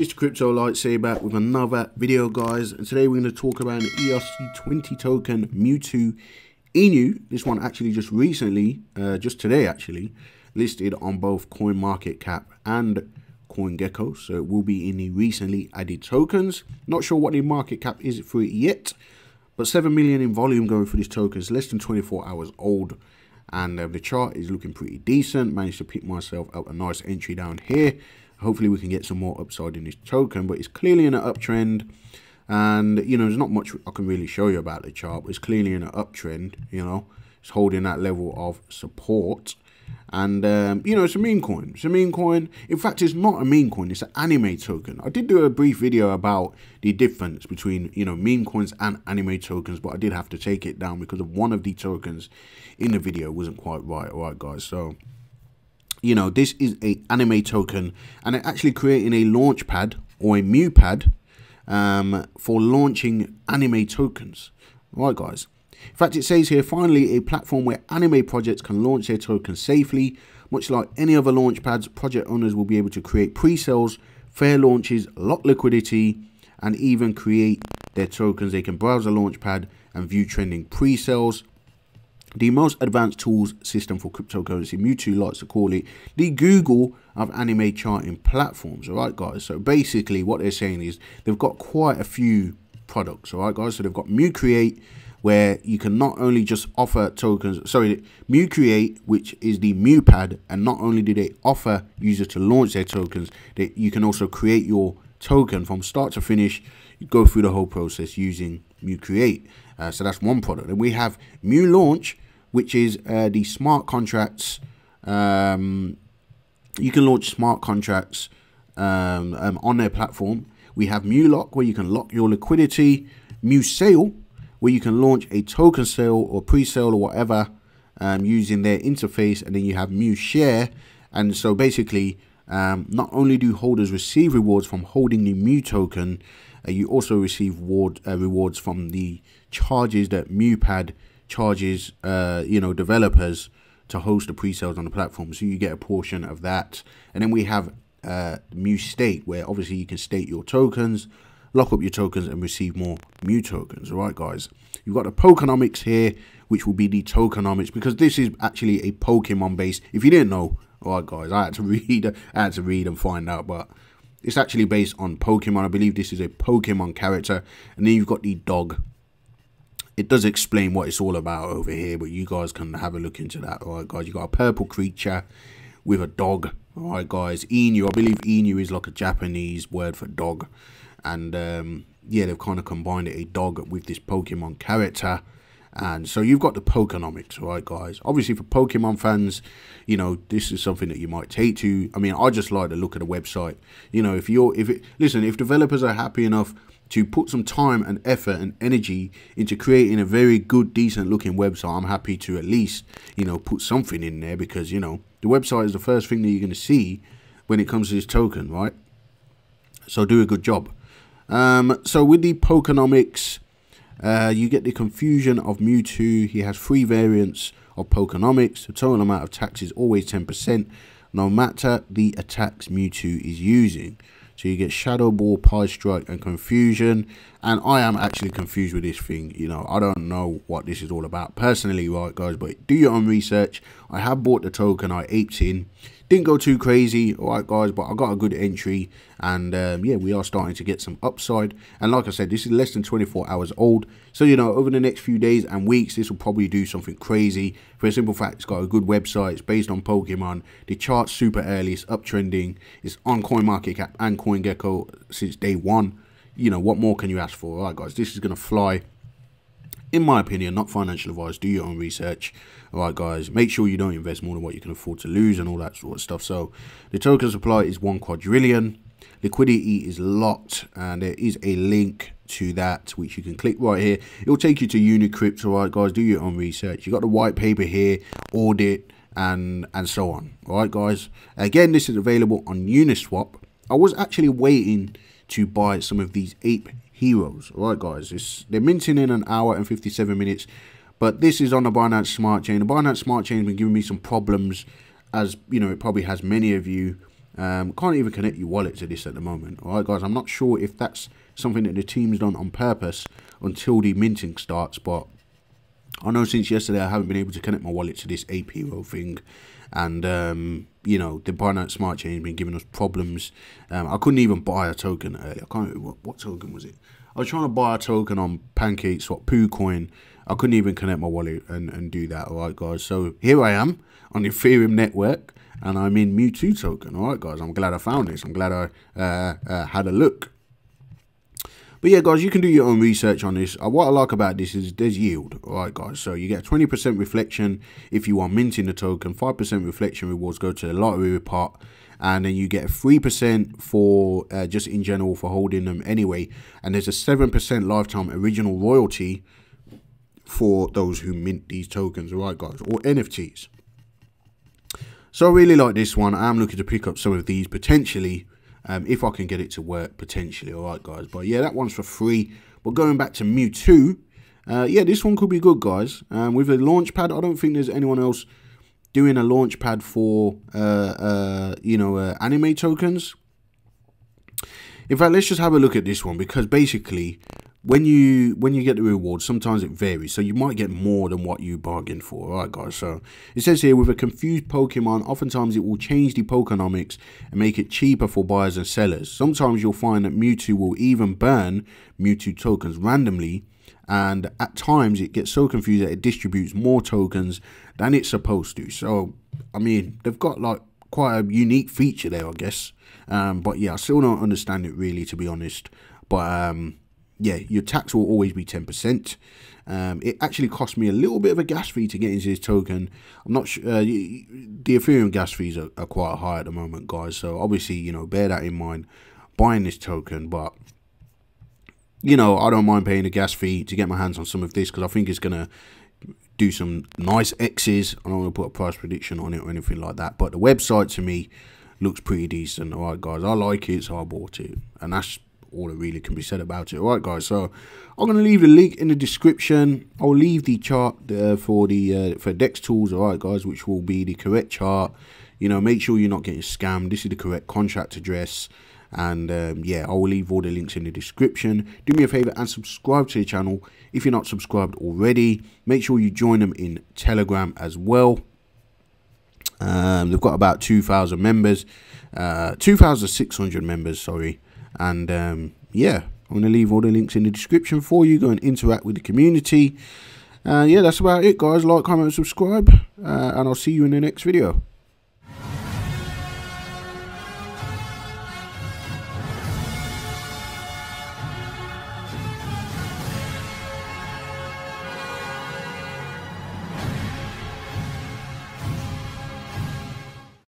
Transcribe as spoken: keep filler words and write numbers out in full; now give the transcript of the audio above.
It's Crypto Lightsaber with another video, guys, and today we're going to talk about an E R C twenty token, Mewtwo Inu. This one actually just recently, uh, just today actually, listed on both CoinMarketCap and CoinGecko, so it will be in the recently added tokens. Not sure what the market cap is for it yet, but seven million in volume going for this token. It's less than twenty-four hours old, and uh, the chart is looking pretty decent. Managed to pick myself up a nice entry down here. Hopefully we can get some more upside in this token, but it's clearly in an uptrend. And, you know, there's not much I can really show you about the chart, but it's clearly in an uptrend, you know. It's holding that level of support. And, um, you know, it's a meme coin. It's a meme coin. In fact, it's not a meme coin. It's an anime token. I did do a brief video about the difference between, you know, meme coins and anime tokens, but I did have to take it down because of one of the tokens in the video wasn't quite right. All right, guys, so... you know, this is a anime token, and they're actually creating a launch pad or a Mewpad um, for launching anime tokens. All right, guys. In fact, it says here, finally, a platform where anime projects can launch their tokens safely. Much like any other launch pads, project owners will be able to create pre-sales, fair launches, lock liquidity, and even create their tokens. They can browse a launch pad and view trending pre-sales. The most advanced tools system for cryptocurrency, Mewtwo likes to call it the Google of anime charting platforms. All right, guys. So basically, what they're saying is they've got quite a few products. All right, guys. So they've got Mewcreate, where you can not only just offer tokens. Sorry, Mewcreate, which is the Mewpad, and not only do they offer users to launch their tokens, that you can also create your token from start to finish. You go through the whole process using Mewcreate. Uh, so that's one product. And we have Mewlaunch, which is uh, the smart contracts. Um, you can launch smart contracts um, um, on their platform. We have Mewlock, where you can lock your liquidity. Mewsale, where you can launch a token sale or pre-sale or whatever um, using their interface. And then you have Mewshare. And so basically, um, not only do holders receive rewards from holding the Mew token, uh, you also receive reward, uh, rewards from the charges that Mewpad charges, uh, you know, developers to host the pre-sales on the platform. So you get a portion of that. And then we have uh, MewState, where obviously you can state your tokens, lock up your tokens, and receive more Mew tokens. All right, guys. You've got the Pokenomics here, which will be the tokenomics, because this is actually a Pokemon based. If you didn't know, all right, guys, I had to read, I had to read and find out, but it's actually based on Pokemon. I believe this is a Pokemon character. And then you've got the dog. It does explain what it's all about over here, but you guys can have a look into that. All right, guys, you got a purple creature with a dog. All right, guys, Inu. I believe Inu is like a Japanese word for dog. And, um, yeah, they've kind of combined it, a dog with this Pokemon character. And so you've got the Pokenomics, all right, guys. Obviously, for Pokemon fans, you know, this is something that you might take to. I mean, I just like to look at the website. You know, if you're, if it, listen, if developers are happy enough to put some time and effort and energy into creating a very good, decent looking website, I'm happy to at least, you know, put something in there, because, you know, the website is the first thing that you're going to see when it comes to this token, right? So do a good job. Um, so with the Pokenomics, uh, you get the confusion of Mewtwo. He has three variants of Pokenomics. The total amount of attacks is always ten percent, no matter the attacks Mewtwo is using. So you get Shadow Ball, Pie Strike, and Confusion. And I am actually confused with this thing. You know, I don't know what this is all about personally, right, guys? But do your own research. I have bought the token. I aped in. Didn't go too crazy, all right, guys? But I got a good entry. And, um, yeah, we are starting to get some upside. And like I said, this is less than twenty-four hours old. So, you know, over the next few days and weeks, this will probably do something crazy. For a simple fact, it's got a good website. It's based on Pokemon. The chart's super early. It's uptrending. It's on CoinMarketCap and CoinMarketCap. CoinGecko since day one. You know, what more can you ask for? All right, guys, this is going to fly, in my opinion. Not financial advice. Do your own research. All right, guys, make sure you don't invest more than what you can afford to lose and all that sort of stuff. So the token supply is one quadrillion. Liquidity is locked, and there is a link to that which you can click right here. It'll take you to Unicrypt. All right, guys, do your own research. You got the white paper here, audit, and and so on. All right, guys, again, this is available on Uniswap. I was actually waiting to buy some of these Ape Heroes. All right, guys, it's, they're minting in an hour and fifty-seven minutes, but this is on the Binance Smart Chain. The Binance Smart Chain has been giving me some problems, as, you know, it probably has many of you. Um, can't even connect your wallet to this at the moment. Alright guys, I'm not sure if that's something that the team's done on purpose until the minting starts, but I know since yesterday I haven't been able to connect my wallet to this Ape Hero thing, and um, you know, the Binance Smart Chain has been giving us problems. Um, I couldn't even buy a token earlier. I can't what, what token was it? I was trying to buy a token on Pancake Swap, PooCoin. I couldn't even connect my wallet and, and do that. Alright guys, so here I am on the Ethereum network, and I'm in Mewtwo token. Alright guys, I'm glad I found this. I'm glad I uh, uh, had a look. But yeah guys, you can do your own research on this. Uh, what I like about this is there's yield. Alright guys, so you get twenty percent reflection if you are minting the token, five percent reflection rewards go to the lottery pot, and then you get three percent for uh, just in general for holding them anyway, and there's a seven percent lifetime original royalty for those who mint these tokens, alright guys, or N F Ts. So I really like this one. I am looking to pick up some of these potentially, um, if I can get it to work potentially, alright guys. But yeah, that one's for free. But going back to Mewtwo, uh, yeah, this one could be good guys. Um, with a launch pad, I don't think there's anyone else doing a launch pad for, uh, uh, you know, uh, anime tokens. In fact, let's just have a look at this one, because basically, when you when you get the reward, sometimes it varies, so you might get more than what you bargained for. Alright guys, so it says here, with a confused Pokemon, oftentimes it will change the Pokenomics and make it cheaper for buyers and sellers. Sometimes you'll find that Mewtwo will even burn Mewtwo tokens randomly, and at times it gets so confused that it distributes more tokens than it's supposed to. So, I mean, they've got like quite a unique feature there, I guess. Um, but yeah, I still don't understand it really, to be honest. But um, yeah, your tax will always be ten percent. Um, it actually cost me a little bit of a gas fee to get into this token. I'm not sure, uh, the Ethereum gas fees are, are quite high at the moment, guys. So obviously, you know, bear that in mind, buying this token. But, you know, I don't mind paying a gas fee to get my hands on some of this, because I think it's going to do some nice X's. I don't want to put a price prediction on it or anything like that, but the website to me looks pretty decent. All right, guys, I like it, so I bought it, and that's all that really can be said about it. Alright guys, so I'm going to leave the link in the description. I'll leave the chart uh, for the uh, for Dex Tools, alright guys, which will be the correct chart. You know, make sure you're not getting scammed. This is the correct contract address, and um, yeah, I will leave all the links in the description. Do me a favor and subscribe to the channel if you're not subscribed already. Make sure you join them in Telegram as well. Um, they've got about two thousand members, uh, two thousand six hundred members, sorry. And um, yeah, I'm going to leave all the links in the description for you. Go and interact with the community. Uh, yeah, that's about it, guys. Like, comment, and subscribe. Uh, and I'll see you in the next video.